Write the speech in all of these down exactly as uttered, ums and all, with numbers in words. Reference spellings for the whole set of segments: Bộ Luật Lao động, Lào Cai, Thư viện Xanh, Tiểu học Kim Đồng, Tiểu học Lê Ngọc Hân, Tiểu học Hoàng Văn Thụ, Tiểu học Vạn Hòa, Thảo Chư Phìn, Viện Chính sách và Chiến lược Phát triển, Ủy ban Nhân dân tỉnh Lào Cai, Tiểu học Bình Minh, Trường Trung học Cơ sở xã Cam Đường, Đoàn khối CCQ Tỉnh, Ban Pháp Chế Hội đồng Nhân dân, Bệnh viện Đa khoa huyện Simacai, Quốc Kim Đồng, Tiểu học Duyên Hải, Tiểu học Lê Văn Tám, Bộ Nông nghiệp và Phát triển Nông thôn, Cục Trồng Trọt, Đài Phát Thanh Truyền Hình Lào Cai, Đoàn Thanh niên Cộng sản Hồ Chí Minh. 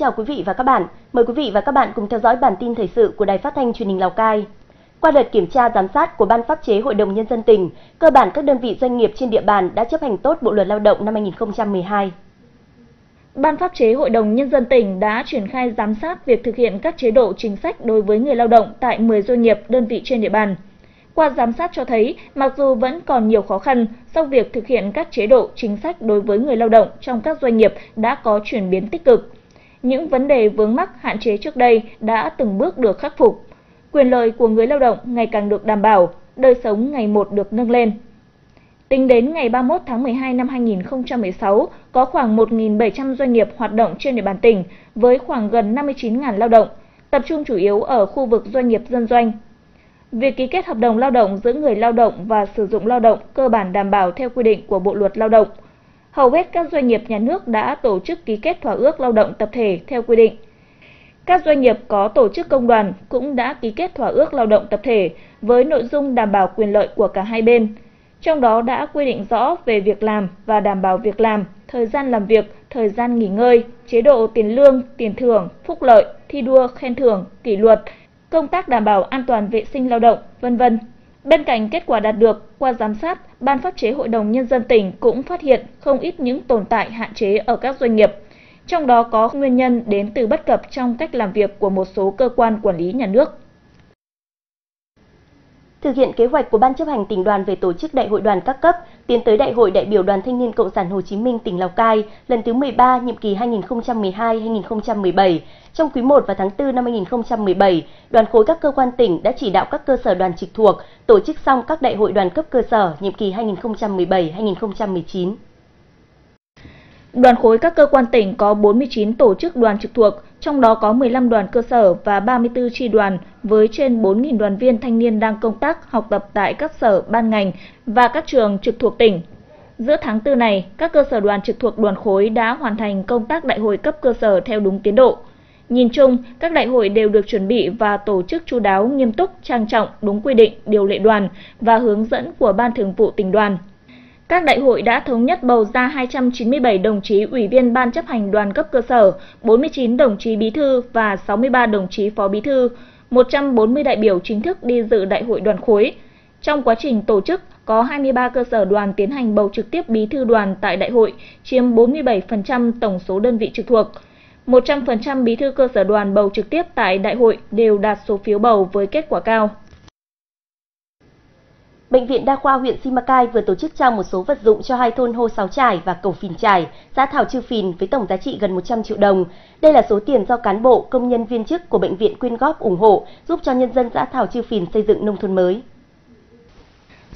chào quý vị và các bạn. Mời quý vị và các bạn cùng theo dõi bản tin thời sự của Đài Phát Thanh Truyền hình Lào Cai. Qua đợt kiểm tra giám sát của Ban Pháp Chế Hội đồng Nhân dân tỉnh, cơ bản các đơn vị doanh nghiệp trên địa bàn đã chấp hành tốt Bộ Luật Lao động năm hai nghìn không trăm mười hai. Ban Pháp Chế Hội đồng Nhân dân tỉnh đã triển khai giám sát việc thực hiện các chế độ chính sách đối với người lao động tại mười doanh nghiệp, đơn vị trên địa bàn. Qua giám sát cho thấy, mặc dù vẫn còn nhiều khó khăn, song việc thực hiện các chế độ chính sách đối với người lao động trong các doanh nghiệp đã có chuyển biến tích cực. Những vấn đề vướng mắc hạn chế trước đây đã từng bước được khắc phục. Quyền lợi của người lao động ngày càng được đảm bảo, đời sống ngày một được nâng lên. Tính đến ngày ba mươi mốt tháng mười hai năm hai nghìn không trăm mười sáu, có khoảng một nghìn bảy trăm doanh nghiệp hoạt động trên địa bàn tỉnh với khoảng gần năm mươi chín nghìn lao động, tập trung chủ yếu ở khu vực doanh nghiệp dân doanh. Việc ký kết hợp đồng lao động giữa người lao động và sử dụng lao động cơ bản đảm bảo theo quy định của Bộ Luật Lao động. Hầu hết các doanh nghiệp nhà nước đã tổ chức ký kết thỏa ước lao động tập thể theo quy định. Các doanh nghiệp có tổ chức công đoàn cũng đã ký kết thỏa ước lao động tập thể với nội dung đảm bảo quyền lợi của cả hai bên. Trong đó đã quy định rõ về việc làm và đảm bảo việc làm, thời gian làm việc, thời gian nghỉ ngơi, chế độ tiền lương, tiền thưởng, phúc lợi, thi đua, khen thưởng, kỷ luật, công tác đảm bảo an toàn vệ sinh lao động, vân vân. Bên cạnh kết quả đạt được, qua giám sát, Ban Pháp Chế Hội đồng Nhân dân tỉnh cũng phát hiện không ít những tồn tại hạn chế ở các doanh nghiệp. Trong đó có nguyên nhân đến từ bất cập trong cách làm việc của một số cơ quan quản lý nhà nước. Thực hiện kế hoạch của Ban chấp hành tỉnh đoàn về tổ chức đại hội đoàn các cấp, tiến tới đại hội đại biểu Đoàn Thanh niên Cộng sản Hồ Chí Minh tỉnh Lào Cai lần thứ mười ba nhiệm kỳ hai nghìn không trăm mười hai đến hai nghìn không trăm mười bảy, trong quý I và tháng tư năm hai nghìn không trăm mười bảy, đoàn khối các cơ quan tỉnh đã chỉ đạo các cơ sở đoàn trực thuộc tổ chức xong các đại hội đoàn cấp cơ sở nhiệm kỳ hai nghìn không trăm mười bảy đến hai nghìn không trăm mười chín. Đoàn khối các cơ quan tỉnh có bốn mươi chín tổ chức đoàn trực thuộc, trong đó có mười lăm đoàn cơ sở và ba mươi tư chi đoàn với trên bốn nghìn đoàn viên thanh niên đang công tác, học tập tại các sở, ban ngành và các trường trực thuộc tỉnh. Giữa tháng tư này, các cơ sở đoàn trực thuộc đoàn khối đã hoàn thành công tác đại hội cấp cơ sở theo đúng tiến độ. Nhìn chung, các đại hội đều được chuẩn bị và tổ chức chu đáo, nghiêm túc, trang trọng, đúng quy định, điều lệ đoàn và hướng dẫn của Ban Thường vụ tỉnh đoàn. Các đại hội đã thống nhất bầu ra hai trăm chín mươi bảy đồng chí ủy viên Ban chấp hành đoàn cấp cơ sở, bốn mươi chín đồng chí bí thư và sáu mươi ba đồng chí phó bí thư, một trăm bốn mươi đại biểu chính thức đi dự đại hội đoàn khối. Trong quá trình tổ chức, có hai mươi ba cơ sở đoàn tiến hành bầu trực tiếp bí thư đoàn tại đại hội, chiếm bốn mươi bảy phần trăm tổng số đơn vị trực thuộc. một trăm phần trăm bí thư cơ sở đoàn bầu trực tiếp tại đại hội đều đạt số phiếu bầu với kết quả cao. Bệnh viện Đa khoa huyện Simacai vừa tổ chức trao một số vật dụng cho hai thôn Hô Sáu Trải và Cầu Phìn Trải, xã Thảo Chư Phìn với tổng giá trị gần một trăm triệu đồng. Đây là số tiền do cán bộ, công nhân viên chức của bệnh viện quyên góp ủng hộ, giúp cho nhân dân xã Thảo Chư Phìn xây dựng nông thôn mới.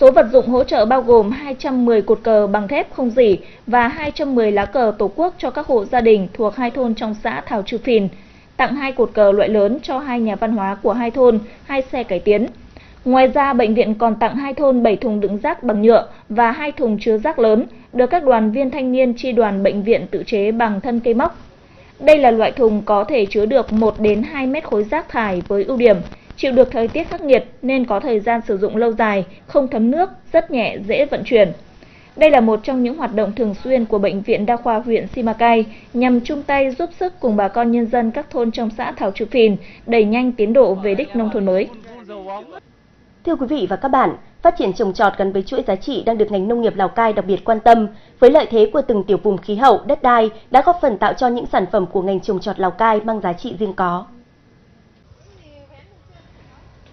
Số vật dụng hỗ trợ bao gồm hai trăm mười cột cờ bằng thép không rỉ và hai trăm mười lá cờ Tổ quốc cho các hộ gia đình thuộc hai thôn trong xã Thảo Chư Phìn, tặng hai cột cờ loại lớn cho hai nhà văn hóa của hai thôn, hai xe cải tiến. Ngoài ra, bệnh viện còn tặng hai thôn bảy thùng đựng rác bằng nhựa và hai thùng chứa rác lớn, được các đoàn viên thanh niên chi đoàn bệnh viện tự chế bằng thân cây móc. Đây là loại thùng có thể chứa được một đến hai mét khối rác thải với ưu điểm chịu được thời tiết khắc nghiệt nên có thời gian sử dụng lâu dài, không thấm nước, rất nhẹ, dễ vận chuyển. Đây là một trong những hoạt động thường xuyên của Bệnh viện Đa khoa huyện Simacai nhằm chung tay giúp sức cùng bà con nhân dân các thôn trong xã Thảo Chư Phìn đẩy nhanh tiến độ về đích nông thôn mới. Thưa quý vị và các bạn, phát triển trồng trọt gắn với chuỗi giá trị đang được ngành nông nghiệp Lào Cai đặc biệt quan tâm. Với lợi thế của từng tiểu vùng khí hậu, đất đai đã góp phần tạo cho những sản phẩm của ngành trồng trọt Lào Cai mang giá trị riêng có.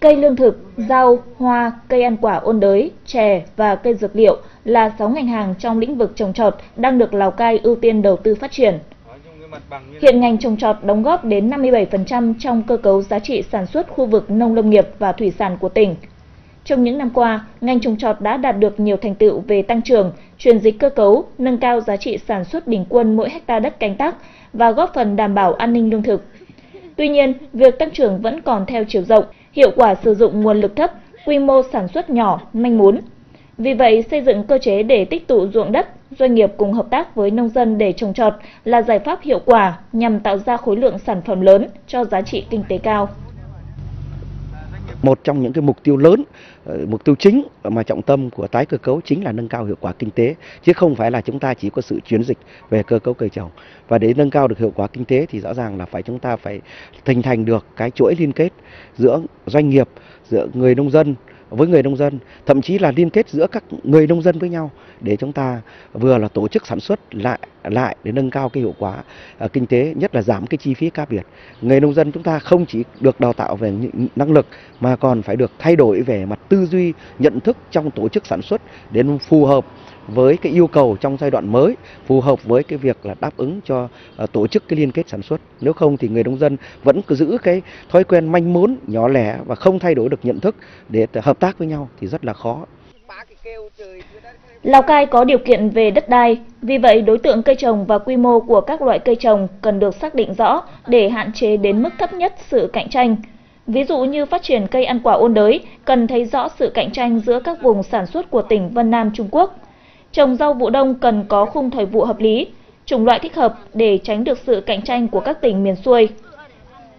Cây lương thực, rau, hoa, cây ăn quả ôn đới, chè và cây dược liệu là sáu ngành hàng trong lĩnh vực trồng trọt đang được Lào Cai ưu tiên đầu tư phát triển. Hiện ngành trồng trọt đóng góp đến năm mươi bảy phần trăm trong cơ cấu giá trị sản xuất khu vực nông lâm nghiệp và thủy sản của tỉnh. Trong những năm qua, ngành trồng trọt đã đạt được nhiều thành tựu về tăng trưởng, chuyển dịch cơ cấu, nâng cao giá trị sản xuất bình quân mỗi hectare đất canh tác và góp phần đảm bảo an ninh lương thực. Tuy nhiên, việc tăng trưởng vẫn còn theo chiều rộng, hiệu quả sử dụng nguồn lực thấp, quy mô sản xuất nhỏ, manh mún. Vì vậy, xây dựng cơ chế để tích tụ ruộng đất, doanh nghiệp cùng hợp tác với nông dân để trồng trọt là giải pháp hiệu quả nhằm tạo ra khối lượng sản phẩm lớn cho giá trị kinh tế cao. một trong những cái mục tiêu lớn, mục tiêu chính mà trọng tâm của tái cơ cấu chính là nâng cao hiệu quả kinh tế, chứ không phải là chúng ta chỉ có sự chuyển dịch về cơ cấu cây trồng. Và để nâng cao được hiệu quả kinh tế thì rõ ràng là phải chúng ta phải hình thành được cái chuỗi liên kết giữa doanh nghiệp, giữa người nông dân với người nông dân, thậm chí là liên kết giữa các người nông dân với nhau để chúng ta vừa là tổ chức sản xuất lại lại để nâng cao cái hiệu quả uh, kinh tế, nhất là giảm cái chi phí cá biệt. Người nông dân chúng ta không chỉ được đào tạo về năng lực mà còn phải được thay đổi về mặt tư duy, nhận thức trong tổ chức sản xuất để phù hợp với cái yêu cầu trong giai đoạn mới, phù hợp với cái việc là đáp ứng cho uh, tổ chức cái liên kết sản xuất. Nếu không thì người nông dân vẫn cứ giữ cái thói quen manh mún, nhỏ lẻ và không thay đổi được nhận thức để hợp tác với nhau thì rất là khó. Lào Cai có điều kiện về đất đai, vì vậy đối tượng cây trồng và quy mô của các loại cây trồng cần được xác định rõ để hạn chế đến mức thấp nhất sự cạnh tranh. Ví dụ như phát triển cây ăn quả ôn đới, cần thấy rõ sự cạnh tranh giữa các vùng sản xuất của tỉnh Vân Nam Trung Quốc. Trồng rau vụ đông cần có khung thời vụ hợp lý, chủng loại thích hợp để tránh được sự cạnh tranh của các tỉnh miền xuôi.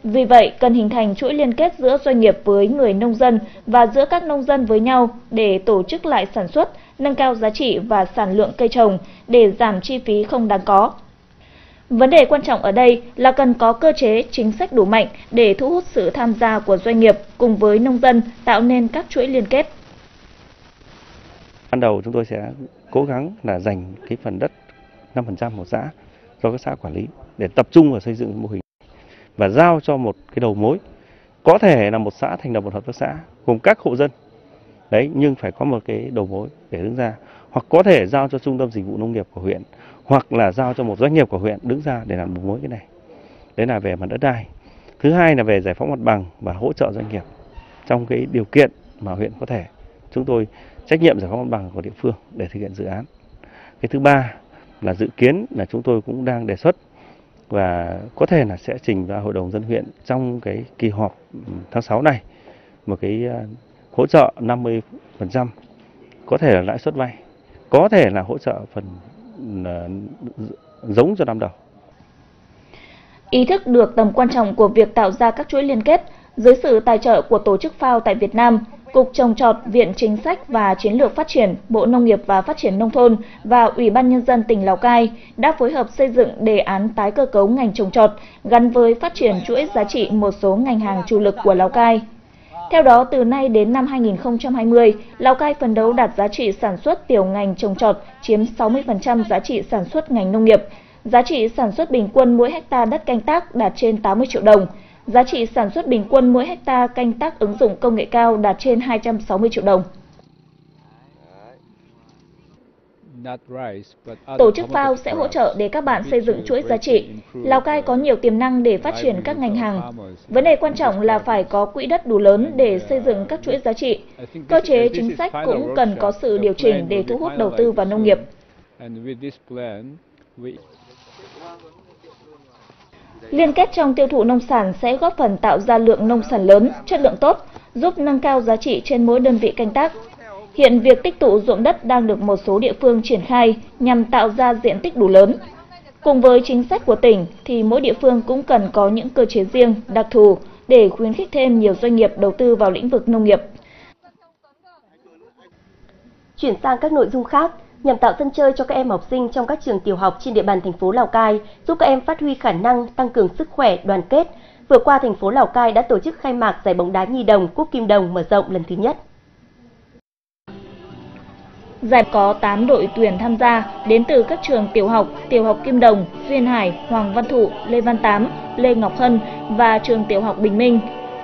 Vì vậy, cần hình thành chuỗi liên kết giữa doanh nghiệp với người nông dân và giữa các nông dân với nhau để tổ chức lại sản xuất, nâng cao giá trị và sản lượng cây trồng để giảm chi phí không đáng có. Vấn đề quan trọng ở đây là cần có cơ chế, chính sách đủ mạnh để thu hút sự tham gia của doanh nghiệp cùng với nông dân tạo nên các chuỗi liên kết. Ban đầu chúng tôi sẽ cố gắng là dành cái phần đất năm phần trăm một xã do các xã quản lý để tập trung vào xây dựng mô hình và giao cho một cái đầu mối, có thể là một xã thành lập một hợp tác xã gồm các hộ dân đấy, nhưng phải có một cái đầu mối để đứng ra, hoặc có thể giao cho trung tâm dịch vụ nông nghiệp của huyện, hoặc là giao cho một doanh nghiệp của huyện đứng ra để làm đầu mối. Cái này đấy là về mặt đất đai. Thứ hai là về giải phóng mặt bằng và hỗ trợ doanh nghiệp trong cái điều kiện mà huyện có thể. Chúng tôi trách nhiệm giải phóng mặt bằng của địa phương để thực hiện dự án. Cái thứ ba là dự kiến là chúng tôi cũng đang đề xuất và có thể là sẽ trình ra Hội đồng dân huyện trong cái kỳ họp tháng sáu này một cái hỗ trợ năm mươi phần trăm, có thể là lãi suất vay, có thể là hỗ trợ phần giống cho năm đầu. Ý thức được tầm quan trọng của việc tạo ra các chuỗi liên kết dưới sự tài trợ của tổ chức ép a o tại Việt Nam, Cục Trồng Trọt, Viện Chính sách và Chiến lược Phát triển, Bộ Nông nghiệp và Phát triển Nông thôn và Ủy ban Nhân dân tỉnh Lào Cai đã phối hợp xây dựng đề án tái cơ cấu ngành trồng trọt gắn với phát triển chuỗi giá trị một số ngành hàng chủ lực của Lào Cai. Theo đó, từ nay đến năm hai nghìn không trăm hai mươi, Lào Cai phấn đấu đạt giá trị sản xuất tiểu ngành trồng trọt chiếm sáu mươi phần trăm giá trị sản xuất ngành nông nghiệp, giá trị sản xuất bình quân mỗi hecta đất canh tác đạt trên tám mươi triệu đồng. Giá trị sản xuất bình quân mỗi hecta canh tác ứng dụng công nghệ cao đạt trên hai trăm sáu mươi triệu đồng. Tổ chức ép a o sẽ hỗ trợ để các bạn xây dựng chuỗi giá trị. Lào Cai có nhiều tiềm năng để phát triển các ngành hàng. Vấn đề quan trọng là phải có quỹ đất đủ lớn để xây dựng các chuỗi giá trị. Cơ chế chính sách cũng cần có sự điều chỉnh để thu hút đầu tư vào nông nghiệp. Liên kết trong tiêu thụ nông sản sẽ góp phần tạo ra lượng nông sản lớn, chất lượng tốt, giúp nâng cao giá trị trên mỗi đơn vị canh tác. Hiện việc tích tụ ruộng đất đang được một số địa phương triển khai nhằm tạo ra diện tích đủ lớn. Cùng với chính sách của tỉnh thì mỗi địa phương cũng cần có những cơ chế riêng, đặc thù để khuyến khích thêm nhiều doanh nghiệp đầu tư vào lĩnh vực nông nghiệp. Chuyển sang các nội dung khác. Nhằm tạo sân chơi cho các em học sinh trong các trường tiểu học trên địa bàn thành phố Lào Cai, giúp các em phát huy khả năng, tăng cường sức khỏe, đoàn kết. Vừa qua, thành phố Lào Cai đã tổ chức khai mạc giải bóng đá nhi đồng Quốc Kim Đồng mở rộng lần thứ nhất. Giải có tám đội tuyển tham gia đến từ các trường tiểu học, tiểu học Kim Đồng, Duyên Hải, Hoàng Văn Thụ, Lê Văn Tám, Lê Ngọc Hân và trường tiểu học Bình Minh.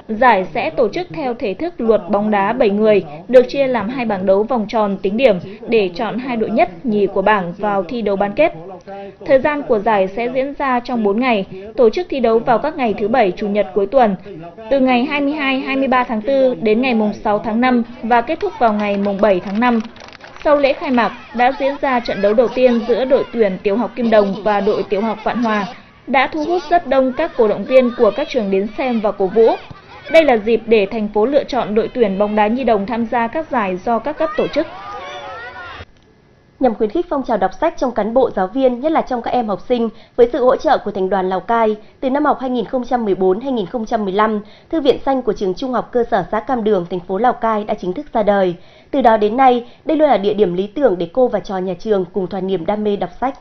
Giải sẽ tổ chức theo thể thức luật bóng đá bảy người, được chia làm hai bảng đấu vòng tròn tính điểm để chọn hai đội nhất, nhì của bảng vào thi đấu bán kết. Thời gian của giải sẽ diễn ra trong bốn ngày, tổ chức thi đấu vào các ngày thứ Bảy, Chủ nhật cuối tuần, từ ngày hai mươi hai đến hai mươi ba tháng tư đến ngày sáu tháng năm và kết thúc vào ngày bảy tháng năm. Sau lễ khai mạc đã diễn ra trận đấu đầu tiên giữa đội tuyển tiểu học Kim Đồng và đội tiểu học Vạn Hòa, đã thu hút rất đông các cổ động viên của các trường đến xem và cổ vũ. Đây là dịp để thành phố lựa chọn đội tuyển bóng đá nhi đồng tham gia các giải do các cấp tổ chức. nhằm khuyến khích phong trào đọc sách trong cán bộ giáo viên, nhất là trong các em học sinh, với sự hỗ trợ của Thành đoàn Lào Cai. Từ năm học hai nghìn không trăm mười bốn hai nghìn không trăm mười lăm, Thư viện Xanh của Trường Trung học Cơ sở xã Cam Đường, thành phố Lào Cai đã chính thức ra đời. Từ đó đến nay, đây luôn là địa điểm lý tưởng để cô và trò nhà trường cùng thỏa niềm đam mê đọc sách.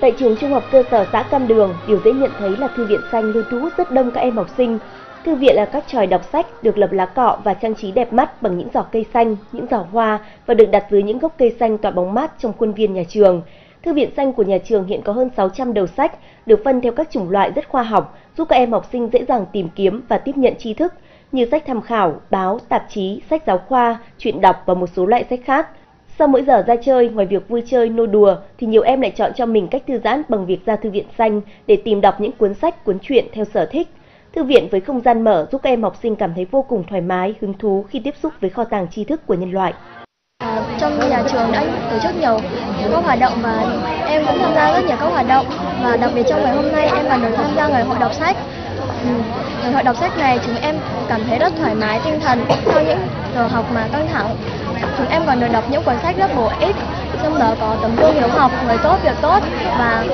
Tại Trường Trung học Cơ sở xã Cam Đường, điều dễ nhận thấy là Thư viện Xanh luôn thu hút rất đông các em học sinh. Thư viện là các chòi đọc sách được lập lá cọ và trang trí đẹp mắt bằng những giỏ cây xanh, những giỏ hoa và được đặt dưới những gốc cây xanh tỏa bóng mát trong khuôn viên nhà trường. Thư viện Xanh của nhà trường hiện có hơn sáu trăm đầu sách, được phân theo các chủng loại rất khoa học, giúp các em học sinh dễ dàng tìm kiếm và tiếp nhận tri thức, như sách tham khảo, báo, tạp chí, sách giáo khoa, truyện đọc và một số loại sách khác. Sau mỗi giờ ra chơi, ngoài việc vui chơi, nô đùa, thì nhiều em lại chọn cho mình cách thư giãn bằng việc ra Thư viện Xanh để tìm đọc những cuốn sách, cuốn truyện theo sở thích. Thư viện với không gian mở giúp các em học sinh cảm thấy vô cùng thoải mái, hứng thú khi tiếp xúc với kho tàng tri thức của nhân loại. À, trong nhà trường đã tổ chức nhiều các hoạt động và em cũng tham gia rất nhiều các hoạt động, và đặc biệt trong ngày hôm nay em còn được tham gia ngày hội đọc sách. Ngày hội đọc sách này chúng em cảm thấy rất thoải mái tinh thần sau những giờ học mà căng thẳng. Chúng em còn được đọc những cuốn sách rất bổ ích, trong đó có Tấm Gương Hiếu Học, Người Tốt Việc Tốt và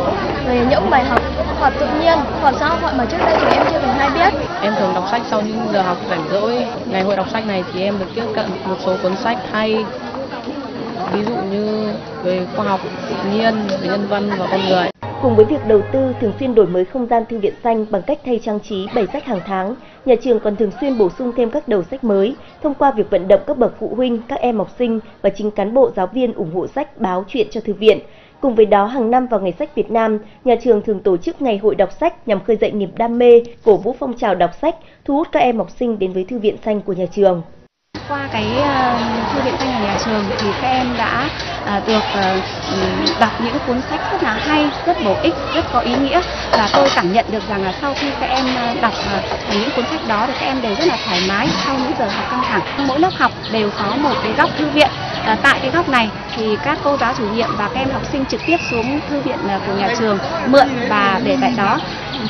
về những bài học khoa học tự nhiên, khoa học xã hội mà trước đây chúng em chưa từng hay biết. Em thường đọc sách sau những giờ học rảnh rỗi. Ngày hội đọc sách này thì em được tiếp cận một số cuốn sách hay, ví dụ như về khoa học tự nhiên, về nhân văn và con người. Cùng với việc đầu tư thường xuyên đổi mới không gian Thư viện Xanh bằng cách thay trang trí bày sách hàng tháng, nhà trường còn thường xuyên bổ sung thêm các đầu sách mới thông qua việc vận động các bậc phụ huynh, các em học sinh và chính cán bộ giáo viên ủng hộ sách, báo, truyện cho thư viện. Cùng với đó, hàng năm vào Ngày sách Việt Nam, nhà trường thường tổ chức ngày hội đọc sách nhằm khơi dậy niềm đam mê, cổ vũ phong trào đọc sách, thu hút các em học sinh đến với Thư viện Xanh của nhà trường. Qua cái uh, Thư viện Xanh của nhà trường thì các em đã uh, được uh, đọc những cuốn sách rất là hay, rất bổ ích, rất có ý nghĩa, và tôi cảm nhận được rằng là sau khi các em đọc uh, những cuốn sách đó thì các em đều rất là thoải mái sau những giờ học căng thẳng. Mỗi lớp học đều có một cái góc thư viện. À, tại cái góc này thì các cô giáo chủ nhiệm và các em học sinh trực tiếp xuống thư viện của nhà trường mượn và để tại đó.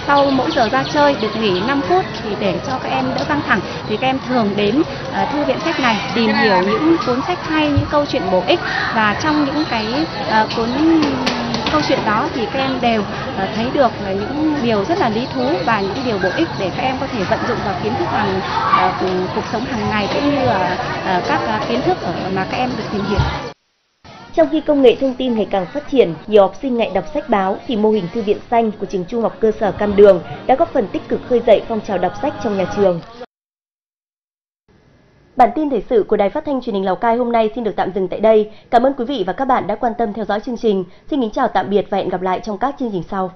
Sau mỗi giờ ra chơi được nghỉ năm phút thì để cho các em đỡ căng thẳng thì các em thường đến uh, thư viện sách này tìm hiểu những cuốn sách hay, những câu chuyện bổ ích, và trong những cái uh, cuốn câu chuyện đó thì các em đều uh, thấy được là những điều rất là lý thú và những điều bổ ích để các em có thể vận dụng vào kiến thức hàng uh, cuộc sống hàng ngày, cũng như là uh, các uh, kiến thức ở mà các em được tìm hiểu. Trong khi công nghệ thông tin ngày càng phát triển, nhiều học sinh ngại đọc sách báo, thì mô hình Thư viện Xanh của Trường Trung học Cơ sở Cam Đường đã góp phần tích cực khơi dậy phong trào đọc sách trong nhà trường. Bản tin thời sự của Đài Phát thanh Truyền hình Lào Cai hôm nay xin được tạm dừng tại đây. Cảm ơn quý vị và các bạn đã quan tâm theo dõi chương trình. Xin kính chào tạm biệt và hẹn gặp lại trong các chương trình sau.